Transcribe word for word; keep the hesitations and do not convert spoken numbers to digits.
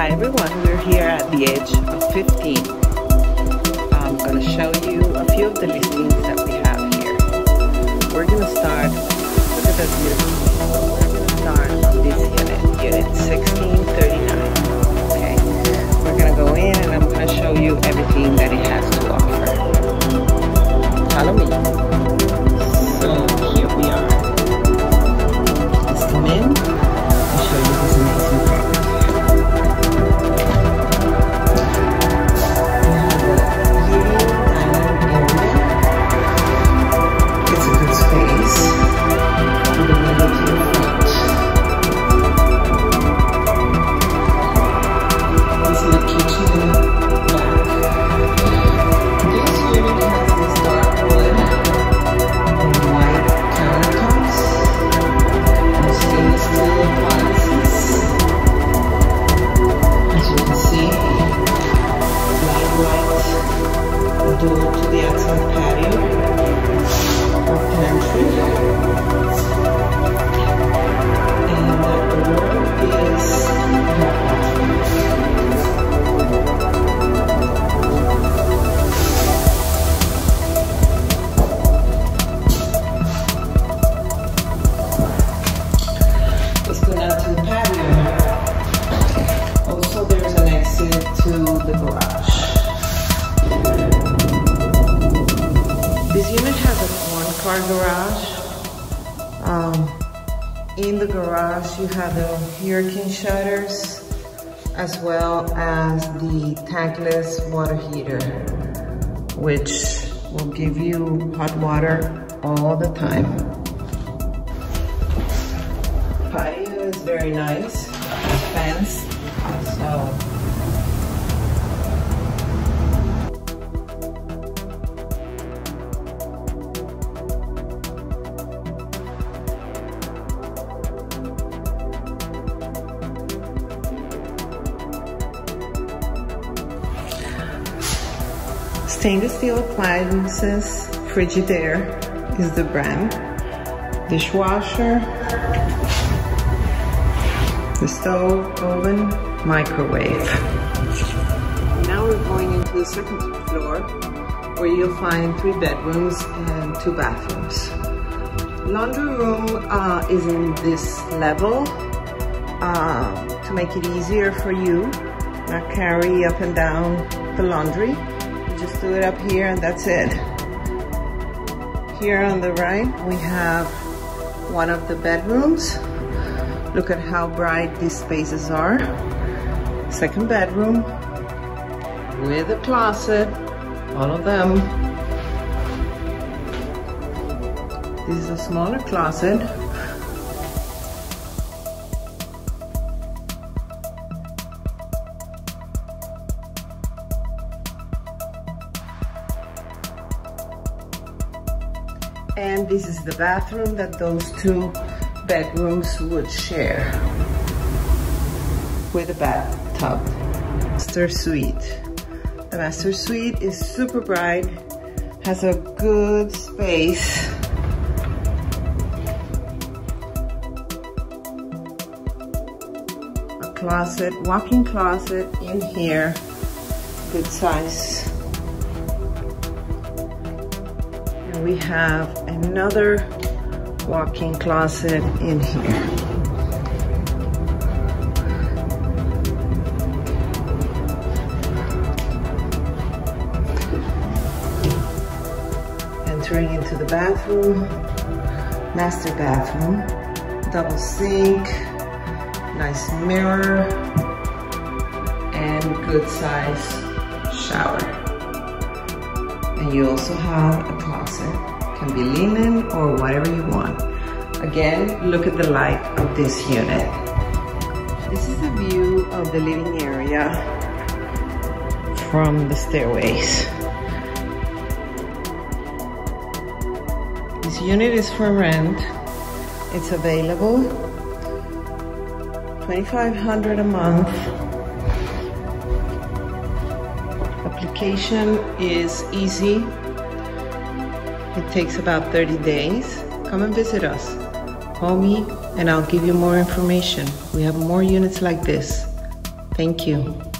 Hi everyone, we're here at the Edge of fifteen. I'm going to show you a few of the listings that we have here. We're going to start, look at this beautiful, we're going to start on this unit, unit sixteen thirty-nine. Okay, we're going to go in and I'm going to show you everything that it has to offer. Follow me. So here we are. Just come in and show you this amazing property. Garage. Um, in the garage you have the hurricane shutters as well as the tankless water heater, which will give you hot water all the time. Patio is very nice, it's fenced, so stainless steel appliances. Frigidaire is the brand. Dishwasher, the stove, oven, microwave. Now we're going into the second floor where you'll find three bedrooms and two bathrooms. Laundry room uh, is in this level uh, to make it easier for you not carry up and down the laundry. Just do it up here and that's it. Here on the right we have one of the bedrooms. Look at how bright these spaces are. Second bedroom with a closet, all of them. This is a smaller closet. And this is the bathroom that those two bedrooms would share with a bathtub. Master suite. The master suite is super bright, has a good space. A closet, walk-in closet in here, good size. We have another walk-in closet in here. Entering into the bathroom, master bathroom, double sink, nice mirror, and good size shower. And you also have a closet, can be linen or whatever you want. Again, look at the light of this unit. This is the view of the living area from the stairways. This unit is for rent. It's available twenty-five hundred dollars a month. Application is easy. It takes about thirty days. Come and visit us. Call me and I'll give you more information. We have more units like this. Thank you.